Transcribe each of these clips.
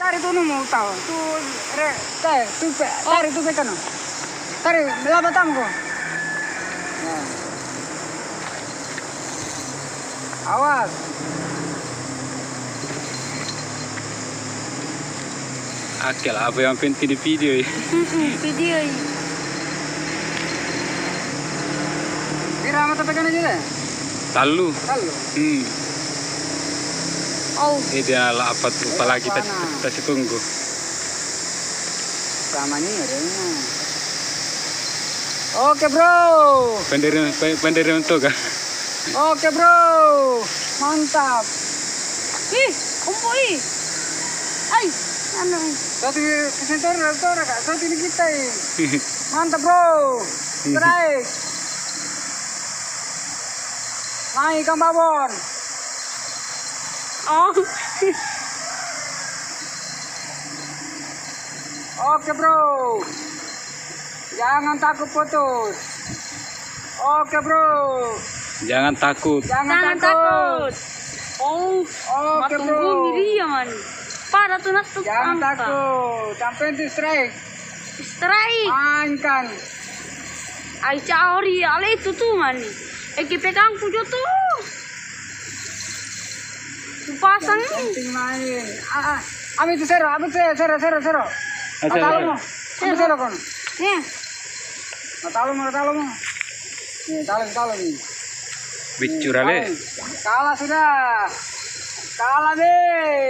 Tari tu numu tau, tu re, tari tu pekano, tari lama tamko. Awas. Akil apa yang penting di video ini? Video ini. Irama tu pekano juga? Talu. Talu. Ini dia lah apa tuh, apalagi kita tunggu. Oke bro. Pendiri untuk kan? Oke bro, mantap. Ih, kumpul. Ay, anu. Satu kesentor, satu kak, satu ini kita. Mantap bro, strike. Naik kang babon. Oke bro, jangan takut putus. Oke bro, jangan takut. Jangan takut. Oke bro, jangan takut. Sampai di strike. Strike. Mainkan. Aisyah ori, ale itu tuh mani. Eki pegang pujo tuh. Pasang ini. Ami tu sero. Matalomo. Ami sero kon. Nih. Matalomo. Nih, talon ini. Bicurale. Kalah sudah. Kalah deh.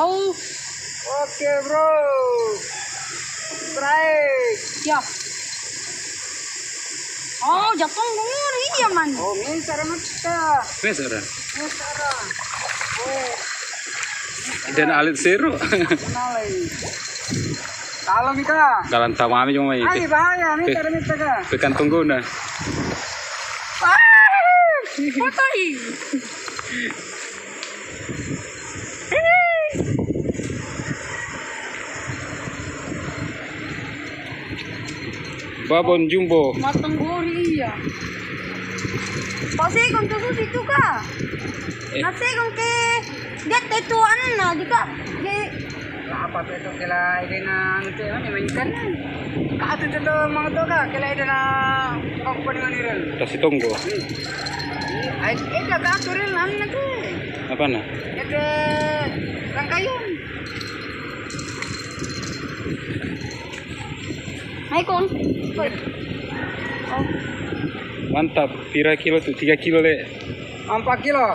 Au. Oke, bro. Strike. Siap. Oh, jatuh ngomong iya man. Oh, mesara. Dan alit seru. Kalau kita. Galan tamami cuma itu. Ayo bahaya, ini cara kita kan. Pekan tunggu nah. Potoi. Babon jumbo. Matang gori ya. Pasti kau tuh situ kah? Nasi kau ke dia tetuan lah juga. Apa tetu kelai dengan tu? Mana mainkan? Kau tu tetu mang tu kah? Kelai dengan kompon dengan. Tasik tunggu. Ada kau turil mana tu? Apa na? Ada rangkaian. Hai kon. Mantap. Pira kilo tu 3 kilo le. 4 kilo.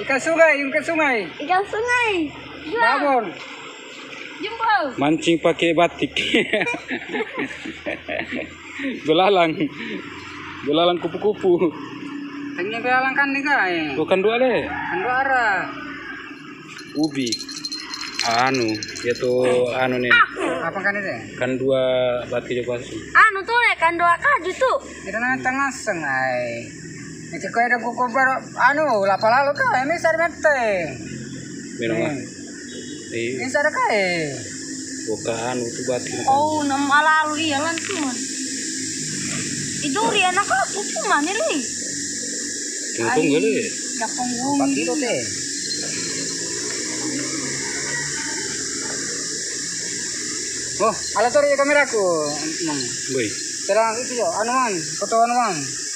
Ikan sungai. Babon. Jumbo. Mancing pakai batik. Belalang kupu-kupu. Tengnya belalang kan nih kak? Bukan dua le. Kan dua arah. Ubi. Anu nih. Apa kan itu? Kan dua batu coba sih. Anu tuh ya kan dua kaju tuh. Itu namanya tengah sengai. Itu kau ada kuku baru. Anu lapa lalu kau ini sarang teh. Minum. Ini sarang kau. Bukan anu tuh batu. Oh nama lalu iya lantuman. Itu dia nak aku cuma ni leh. Tunggu leh. Japong bumi tu teh. Oh, alat kamera aku. Boy. Terang itu yo, anuan, foto anuan.